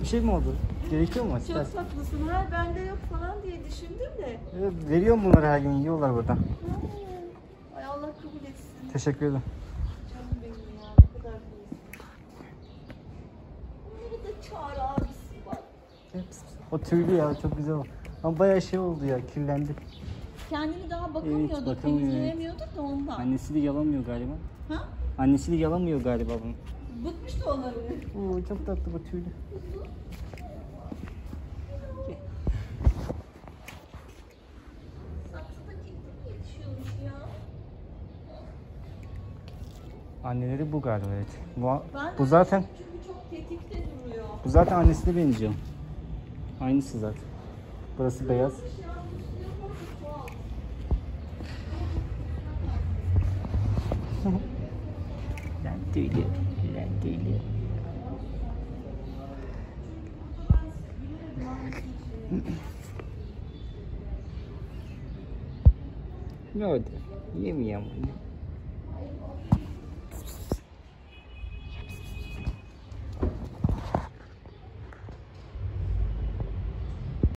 Bir şey mi oldu? Gerekiyor mu? Çok tatlısın. Ha, bende yok falan diye düşündüm de. Evet, veriyor mu bunları her gün? Yiyorlar buradan. Ay Allah kabul etsin. Teşekkür ederim. Canım benim ya, ne kadar güzel. Bunları da çağır abisi bak. Evet. O tüylü ya, çok güzel o. Ama bayağı şey oldu ya, kirlendi. Kendini daha bakamıyordu, evet, temizleyemiyordu da ondan. Annesi de yalamıyor galiba. Ha? Annesi de yalamıyor galiba bunu. Bıkmış da onları. Oo, çok tatlı bu tüylü. Anneleri bu galiba, evet. Bu zaten çok tetikte duruyor. Bu zaten annesine benziyor. Aynısı zaten. Burası beyaz. Lan tüylü, lan tüylü. Ne oldu? Yemiyor mu?